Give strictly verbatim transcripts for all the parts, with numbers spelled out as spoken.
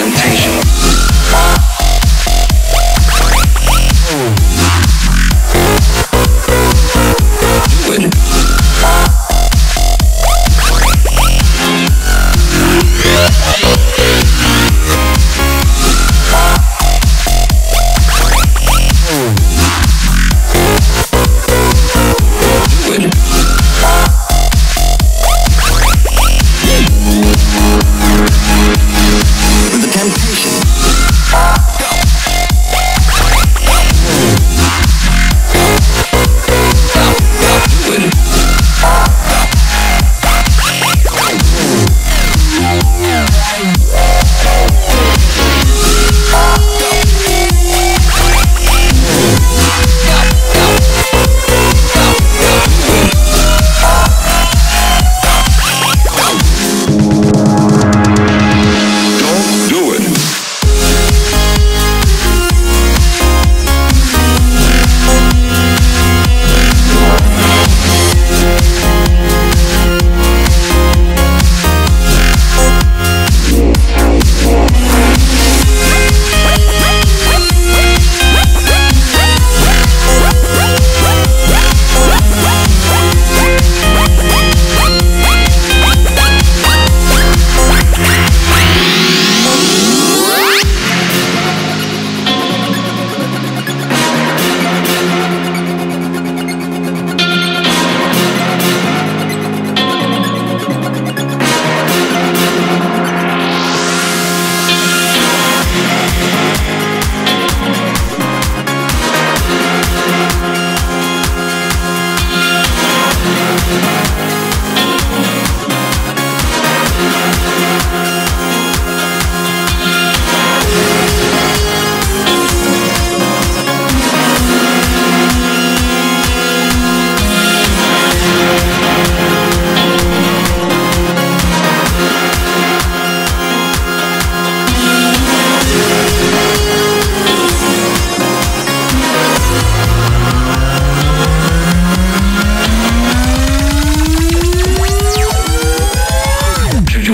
temptation.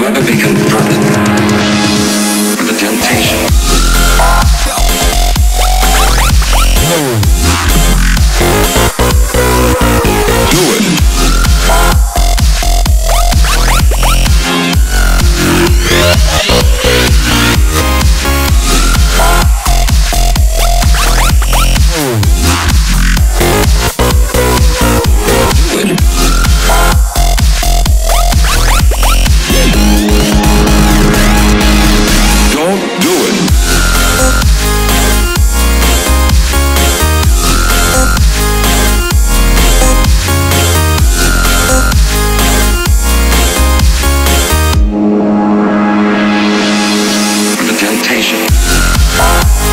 Ever be confronted with the temptation? Do it. Temptation.